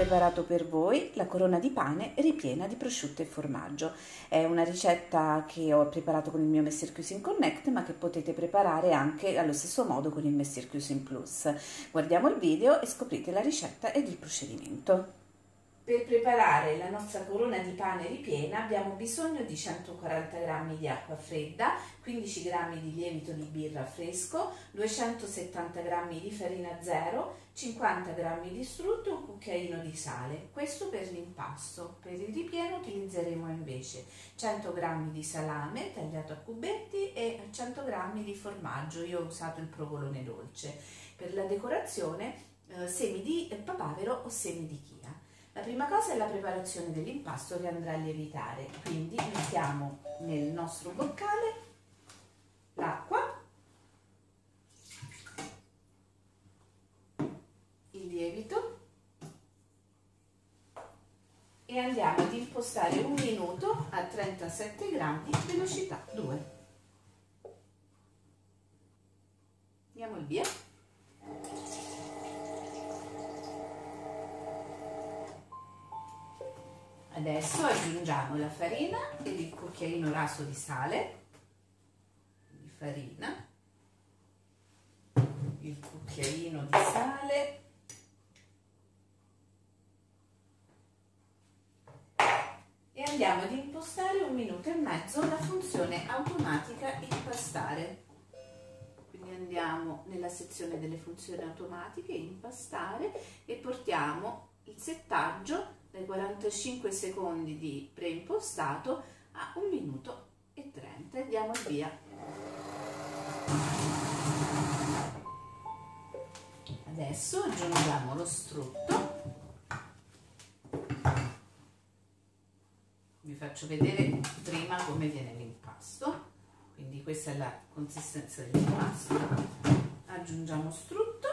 preparato per voi la corona di pane ripiena di prosciutto e formaggio. È una ricetta che ho preparato con il mio Monsieur Cuisine Connect, ma che potete preparare anche allo stesso modo con il Monsieur Cuisine Plus. Guardiamo il video e scoprite la ricetta ed il procedimento. Per preparare la nostra corona di pane ripiena abbiamo bisogno di 140 g di acqua fredda, 15 g di lievito di birra fresco, 270 g di farina zero, 50 g di strutto e un cucchiaino di sale. Questo per l'impasto. Per il ripieno utilizzeremo invece 100 g di salame tagliato a cubetti e 100 g di formaggio. Io ho usato il provolone dolce. Per la decorazione semi di papavero o semi di chia. La prima cosa è la preparazione dell'impasto che andrà a lievitare, quindi mettiamo nel nostro boccale l'acqua, il lievito e andiamo ad impostare un minuto a 37 gradi, velocità 2. Andiamo il via. Adesso aggiungiamo la farina ed il cucchiaino raso di sale, di farina, il cucchiaino di sale, e andiamo ad impostare un minuto e mezzo la funzione automatica impastare. Quindi andiamo nella sezione delle funzioni automatiche, impastare, e portiamo il settaggio dai 45 secondi di preimpostato a 1 minuto e 30 e diamo il via. Adesso aggiungiamo lo strutto. Vi faccio vedere prima come viene l'impasto, quindi questa è la consistenza dell'impasto. Aggiungiamo strutto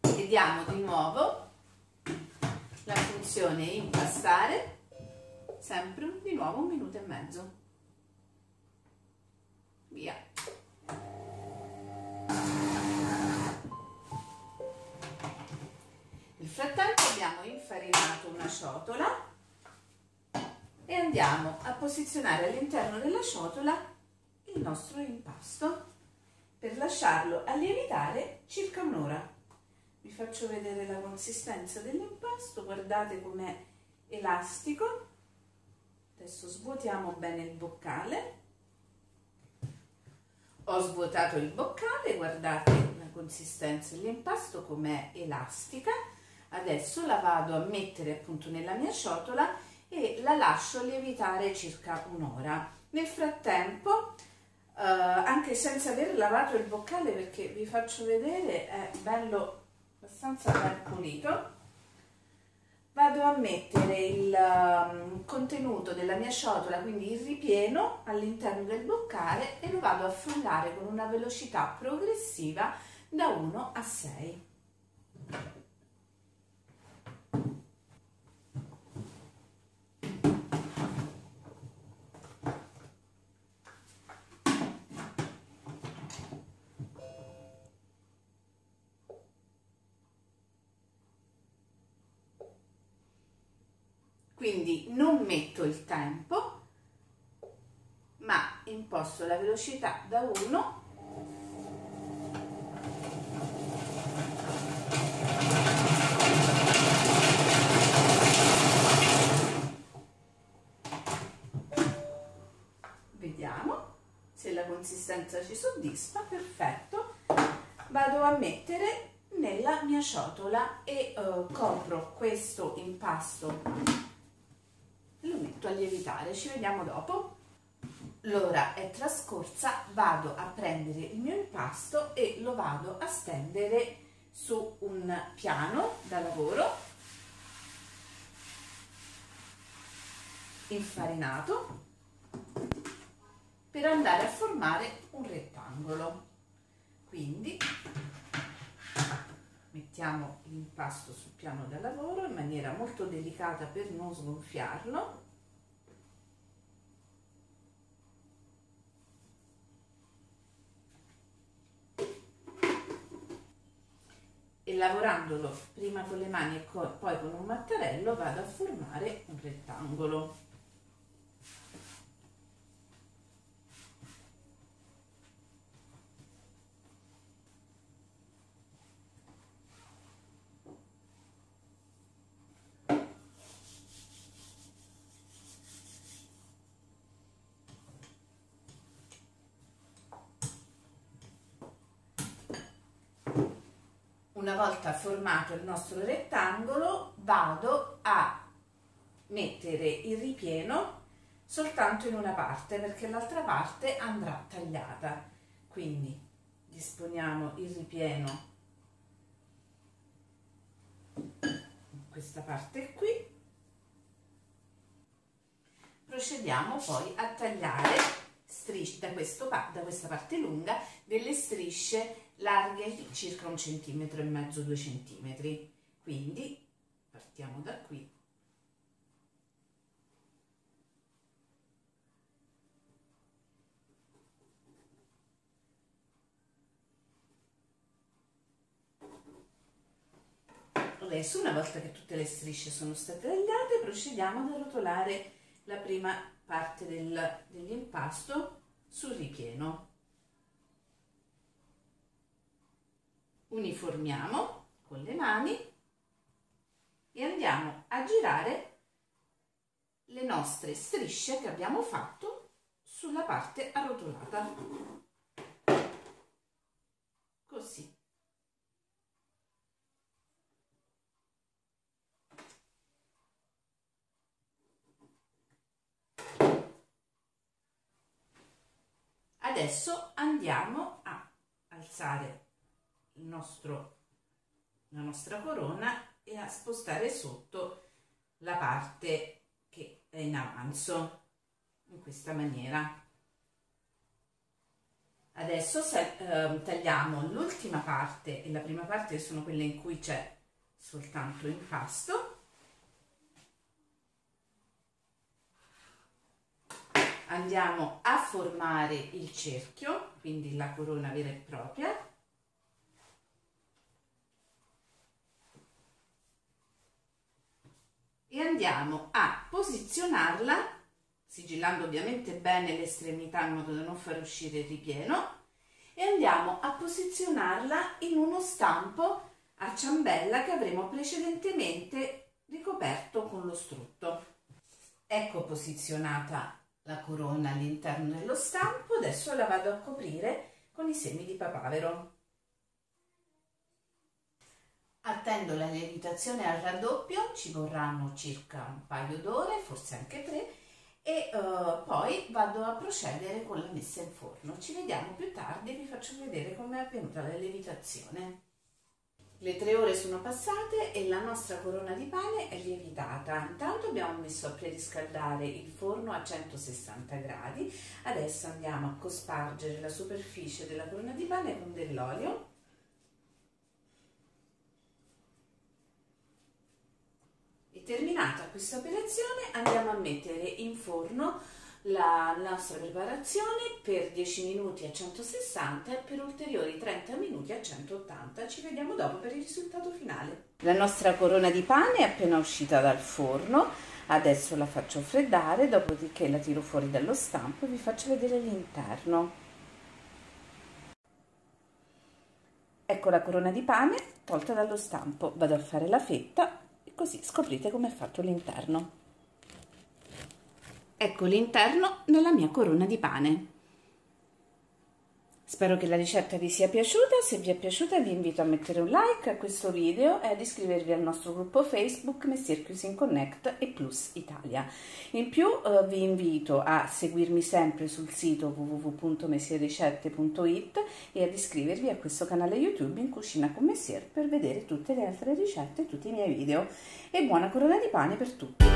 e diamo di nuovo la funzione impastare, sempre di nuovo un minuto e mezzo. Via. Nel frattempo abbiamo infarinato una ciotola e andiamo a posizionare all'interno della ciotola il nostro impasto per lasciarlo a lievitare circa un'ora. Vi faccio vedere la consistenza dell'impasto, guardate com'è elastico. Adesso svuotiamo bene il boccale. Ho svuotato il boccale, guardate la consistenza dell'impasto com'è elastica. Adesso la vado a mettere appunto nella mia ciotola e la lascio lievitare circa un'ora. Nel frattempo, anche senza aver lavato il boccale, perché vi faccio vedere è bello abbastanza ben pulito, vado a mettere il contenuto della mia ciotola, quindi il ripieno, all'interno del boccale e lo vado a frullare con una velocità progressiva da 1 a 6. Quindi non metto il tempo, ma imposto la velocità da 1 . Vediamo se la consistenza ci soddisfa. Perfetto, vado a mettere nella mia ciotola e copro questo impasto, lo metto a lievitare. Ci vediamo dopo. L'ora è trascorsa, vado a prendere il mio impasto e lo vado a stendere su un piano da lavoro infarinato per andare a formare un rettangolo. Quindi mettiamo l'impasto sul piano da lavoro in maniera molto delicata per non sgonfiarlo. E e lavorandolo prima con le mani e poi con un mattarello vado a formare un rettangolo. Una volta formato il nostro rettangolo vado a mettere il ripieno soltanto in una parte, perché l'altra parte andrà tagliata. Quindi disponiamo il ripieno in questa parte qui, procediamo poi a tagliare strisce da questa parte lunga delle strisce larghe circa 1,5 cm, 2 cm, quindi partiamo da qui. Adesso, una volta che tutte le strisce sono state tagliate, procediamo ad arrotolare la prima parte dell'impasto sul ripieno. Uniformiamo con le mani e andiamo a girare le nostre strisce che abbiamo fatto sulla parte arrotolata, così. Adesso andiamo a alzare la nostra corona e a spostare sotto la parte che è in avanzo, in questa maniera. Adesso tagliamo l'ultima parte e la prima parte, che sono quelle in cui c'è soltanto impasto. Andiamo a formare il cerchio, quindi la corona vera e propria. E andiamo a posizionarla, sigillando ovviamente bene l'estremità in modo da non far uscire il ripieno, e andiamo a posizionarla in uno stampo a ciambella che avremo precedentemente ricoperto con lo strutto. Ecco posizionata la corona all'interno dello stampo, adesso la vado a coprire con i semi di papavero. Attendo la lievitazione al raddoppio, ci vorranno circa un paio d'ore, forse anche 3, e poi vado a procedere con la messa in forno. Ci vediamo più tardi e vi faccio vedere come è avvenuta la lievitazione. Le 3 ore sono passate e la nostra corona di pane è lievitata. Intanto abbiamo messo a preriscaldare il forno a 160 gradi. Adesso andiamo a cospargere la superficie della corona di pane con dell'olio. Terminata questa operazione andiamo a mettere in forno la nostra preparazione per 10 minuti a 160 e per ulteriori 30 minuti a 180. Ci vediamo dopo per il risultato finale. La nostra corona di pane è appena uscita dal forno, adesso la faccio freddare, dopodiché la tiro fuori dallo stampo e vi faccio vedere l'interno. Ecco la corona di pane tolta dallo stampo, vado a fare la fetta, così scoprite come è fatto l'interno. Ecco l'interno della mia corona di pane. Spero che la ricetta vi sia piaciuta. Se vi è piaciuta vi invito a mettere un like a questo video e ad iscrivervi al nostro gruppo Facebook Monsieur Cuisine Connect e Plus Italia. In più vi invito a seguirmi sempre sul sito www.messierricette.it e ad iscrivervi a questo canale YouTube In Cucina con Messier per vedere tutte le altre ricette e tutti i miei video. E buona corona di pane per tutti!